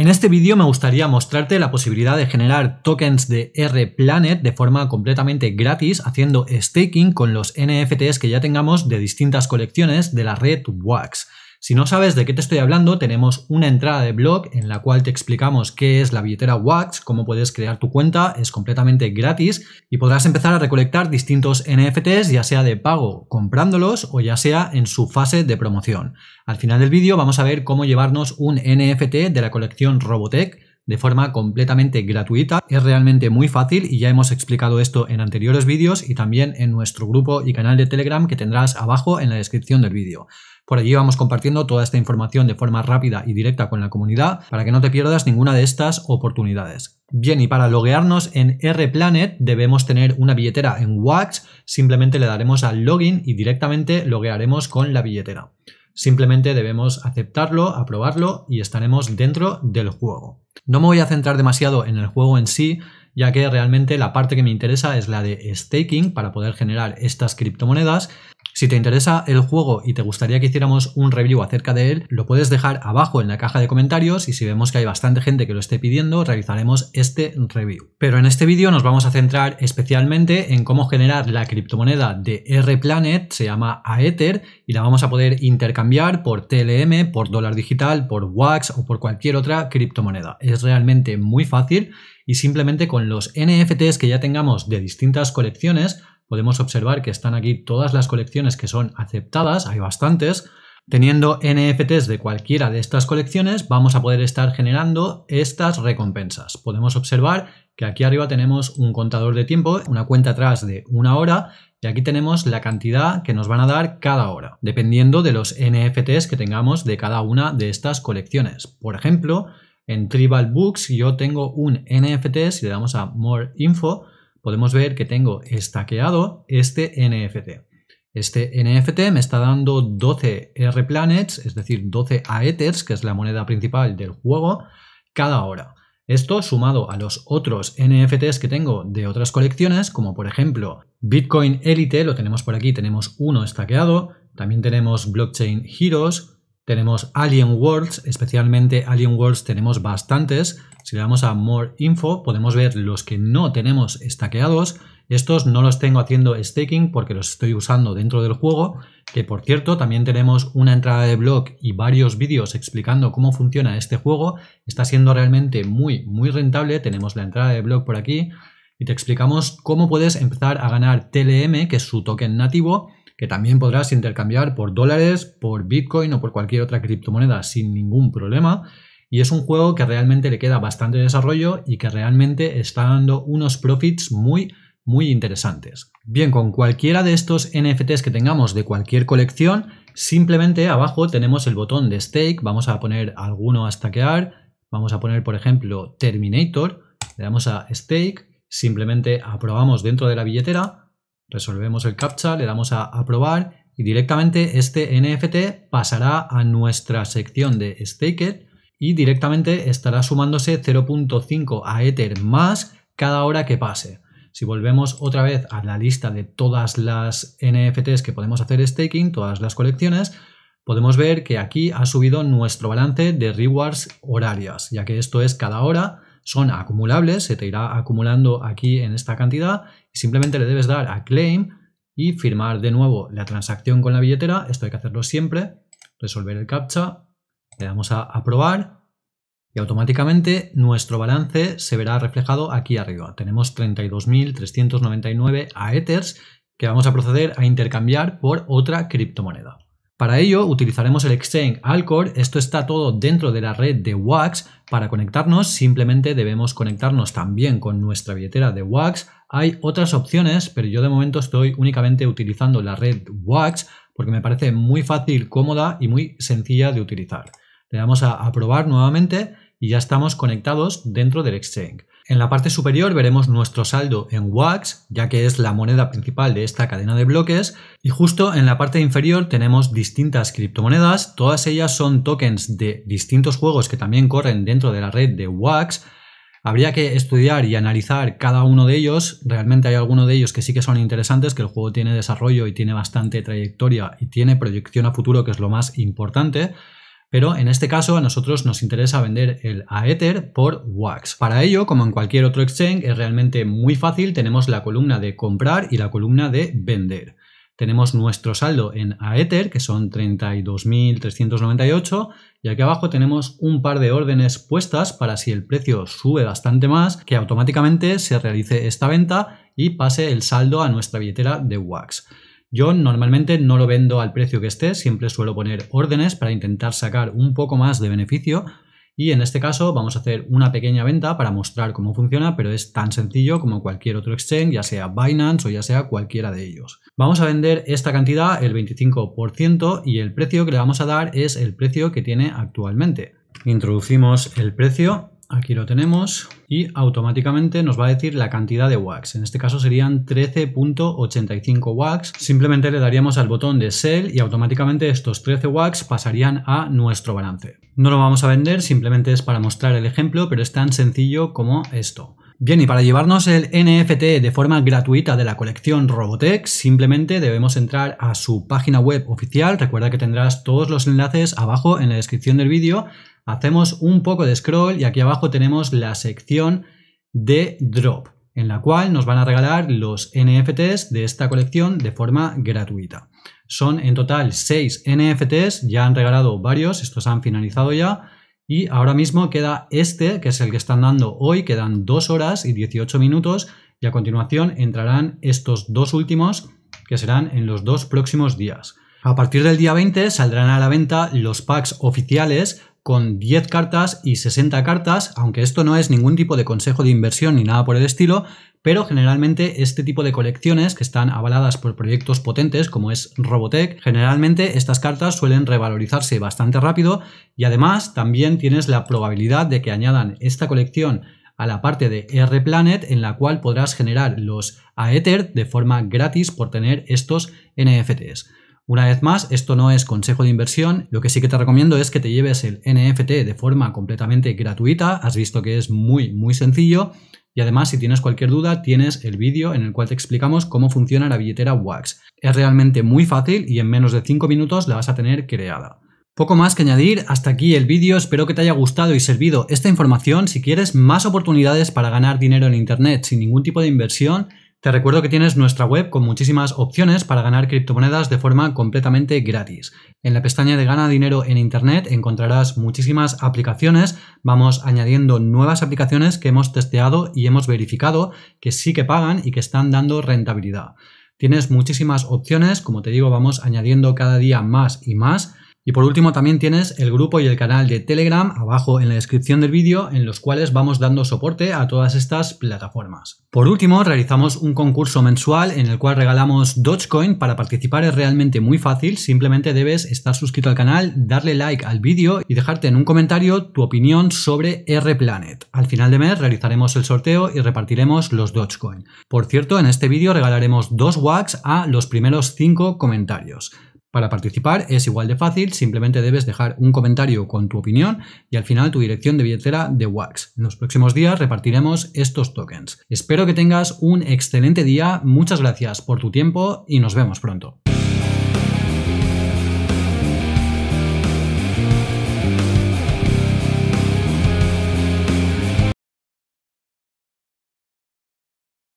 En este vídeo me gustaría mostrarte la posibilidad de generar tokens de R-Planet de forma completamente gratis haciendo staking con los NFTs que ya tengamos de distintas colecciones de la red Wax. Si no sabes de qué te estoy hablando, tenemos una entrada de blog en la cual te explicamos qué es la billetera Wax, cómo puedes crear tu cuenta, es completamente gratis y podrás empezar a recolectar distintos NFTs, ya sea de pago comprándolos o ya sea en su fase de promoción. Al final del vídeo vamos a ver cómo llevarnos un NFT de la colección Robotech de forma completamente gratuita. Es realmente muy fácil y ya hemos explicado esto en anteriores vídeos y también en nuestro grupo y canal de Telegram que tendrás abajo en la descripción del vídeo. Por allí vamos compartiendo toda esta información de forma rápida y directa con la comunidad para que no te pierdas ninguna de estas oportunidades. Bien, y para loguearnos en R-Planet debemos tener una billetera en Wax, simplemente le daremos al login y directamente loguearemos con la billetera. Simplemente debemos aceptarlo, aprobarlo y estaremos dentro del juego. No me voy a centrar demasiado en el juego en sí, ya que realmente la parte que me interesa es la de staking para poder generar estas criptomonedas. Si te interesa el juego y te gustaría que hiciéramos un review acerca de él, lo puedes dejar abajo en la caja de comentarios y si vemos que hay bastante gente que lo esté pidiendo, realizaremos este review. Pero en este vídeo nos vamos a centrar especialmente en cómo generar la criptomoneda de R-Planet, se llama Aether, y la vamos a poder intercambiar por TLM, por dólar digital, por Wax o por cualquier otra criptomoneda. Es realmente muy fácil y simplemente con los NFTs que ya tengamos de distintas colecciones, podemos observar que están aquí todas las colecciones que son aceptadas, hay bastantes. Teniendo NFTs de cualquiera de estas colecciones vamos a poder estar generando estas recompensas. Podemos observar que aquí arriba tenemos un contador de tiempo, una cuenta atrás de una hora y aquí tenemos la cantidad que nos van a dar cada hora, dependiendo de los NFTs que tengamos de cada una de estas colecciones. Por ejemplo, en Tribal Books yo tengo un NFT, si le damos a More Info, podemos ver que tengo estaqueado este NFT. Este NFT me está dando 12 R-Planets, es decir, 12 Aethers, que es la moneda principal del juego, cada hora. Esto sumado a los otros NFTs que tengo de otras colecciones, como por ejemplo Bitcoin Elite, lo tenemos por aquí, tenemos uno estaqueado, también tenemos Blockchain Heroes, tenemos Alien Worlds, especialmente Alien Worlds tenemos bastantes. Si le damos a More Info podemos ver los que no tenemos estaqueados. Estos no los tengo haciendo staking porque los estoy usando dentro del juego. Que por cierto, también tenemos una entrada de blog y varios vídeos explicando cómo funciona este juego. Está siendo realmente muy rentable. Tenemos la entrada de blog por aquí y te explicamos cómo puedes empezar a ganar TLM, que es su token nativo, que también podrás intercambiar por dólares, por Bitcoin o por cualquier otra criptomoneda sin ningún problema. Y es un juego que realmente le queda bastante desarrollo y que realmente está dando unos profits muy interesantes. Bien, con cualquiera de estos NFTs que tengamos de cualquier colección, simplemente abajo tenemos el botón de stake. Vamos a poner alguno a stakear. Vamos a poner, por ejemplo, Terminator. Le damos a stake. Simplemente aprobamos dentro de la billetera. Resolvemos el captcha, le damos a aprobar y directamente este NFT pasará a nuestra sección de Staked y directamente estará sumándose 0.5 Aether más cada hora que pase. Si volvemos otra vez a la lista de todas las NFTs que podemos hacer staking, todas las colecciones, podemos ver que aquí ha subido nuestro balance de rewards horarias, ya que esto es cada hora. Son acumulables, se te irá acumulando aquí en esta cantidad y simplemente le debes dar a claim y firmar de nuevo la transacción con la billetera. Esto hay que hacerlo siempre, resolver el captcha, le damos a aprobar y automáticamente nuestro balance se verá reflejado aquí arriba. Tenemos 32.399 Aethers que vamos a proceder a intercambiar por otra criptomoneda. Para ello utilizaremos el exchange Alcor, esto está todo dentro de la red de Wax. Para conectarnos simplemente debemos conectarnos también con nuestra billetera de Wax. Hay otras opciones, pero yo de momento estoy únicamente utilizando la red Wax porque me parece muy fácil, cómoda y muy sencilla de utilizar. Le damos a aprobar nuevamente y ya estamos conectados dentro del exchange. En la parte superior veremos nuestro saldo en Wax, ya que es la moneda principal de esta cadena de bloques, y justo en la parte inferior tenemos distintas criptomonedas, todas ellas son tokens de distintos juegos que también corren dentro de la red de Wax. Habría que estudiar y analizar cada uno de ellos, realmente hay algunos de ellos que sí que son interesantes, que el juego tiene desarrollo y tiene bastante trayectoria y tiene proyección a futuro, que es lo más importante. Pero en este caso a nosotros nos interesa vender el Aether por Wax. Para ello, como en cualquier otro exchange, es realmente muy fácil. Tenemos la columna de comprar y la columna de vender. Tenemos nuestro saldo en Aether, que son 32.398, y aquí abajo tenemos un par de órdenes puestas para si el precio sube bastante más, que automáticamente se realice esta venta y pase el saldo a nuestra billetera de Wax. Yo normalmente no lo vendo al precio que esté, siempre suelo poner órdenes para intentar sacar un poco más de beneficio. Y en este caso vamos a hacer una pequeña venta para mostrar cómo funciona, pero es tan sencillo como cualquier otro exchange, ya sea Binance o ya sea cualquiera de ellos. Vamos a vender esta cantidad, el 25%, y el precio que le vamos a dar es el precio que tiene actualmente. Introducimos el precio, aquí lo tenemos, y automáticamente nos va a decir la cantidad de wax. En este caso serían 13.85 wax. Simplemente le daríamos al botón de sell y automáticamente estos 13 wax pasarían a nuestro balance. No lo vamos a vender, simplemente es para mostrar el ejemplo, pero es tan sencillo como esto. Bien, y para llevarnos el NFT de forma gratuita de la colección Robotech, simplemente debemos entrar a su página web oficial. Recuerda que tendrás todos los enlaces abajo en la descripción del vídeo. Hacemos un poco de scroll y aquí abajo tenemos la sección de drop, en la cual nos van a regalar los NFTs de esta colección de forma gratuita. Son en total 6 NFTs, ya han regalado varios, estos han finalizado ya, y ahora mismo queda este, que es el que están dando hoy, quedan 2 horas y 18 minutos, y a continuación entrarán estos dos últimos, que serán en los 2 próximos días. A partir del día 20 saldrán a la venta los packs oficiales con 10 cartas y 60 cartas, aunque esto no es ningún tipo de consejo de inversión ni nada por el estilo, pero generalmente este tipo de colecciones que están avaladas por proyectos potentes como es Robotech, generalmente estas cartas suelen revalorizarse bastante rápido y además también tienes la probabilidad de que añadan esta colección a la parte de R-Planet, en la cual podrás generar los Aether de forma gratis por tener estos NFTs. Una vez más, esto no es consejo de inversión, lo que sí que te recomiendo es que te lleves el NFT de forma completamente gratuita, has visto que es muy sencillo, y además si tienes cualquier duda tienes el vídeo en el cual te explicamos cómo funciona la billetera Wax. Es realmente muy fácil y en menos de 5 minutos la vas a tener creada. Poco más que añadir, hasta aquí el vídeo, espero que te haya gustado y servido esta información. Si quieres más oportunidades para ganar dinero en internet sin ningún tipo de inversión, te recuerdo que tienes nuestra web con muchísimas opciones para ganar criptomonedas de forma completamente gratis. En la pestaña de Gana dinero en internet encontrarás muchísimas aplicaciones, vamos añadiendo nuevas aplicaciones que hemos testeado y hemos verificado que sí que pagan y que están dando rentabilidad. Tienes muchísimas opciones, como te digo, vamos añadiendo cada día más y más. Y por último también tienes el grupo y el canal de Telegram abajo en la descripción del vídeo, en los cuales vamos dando soporte a todas estas plataformas. Por último, realizamos un concurso mensual en el cual regalamos Dogecoin. Para participar es realmente muy fácil, simplemente debes estar suscrito al canal, darle like al vídeo y dejarte en un comentario tu opinión sobre R-Planet. Al final de mes realizaremos el sorteo y repartiremos los Dogecoin. Por cierto, en este vídeo regalaremos 2 Wax a los primeros 5 comentarios. Para participar es igual de fácil, simplemente debes dejar un comentario con tu opinión y al final tu dirección de billetera de Wax. En los próximos días repartiremos estos tokens. Espero que tengas un excelente día, muchas gracias por tu tiempo y nos vemos pronto.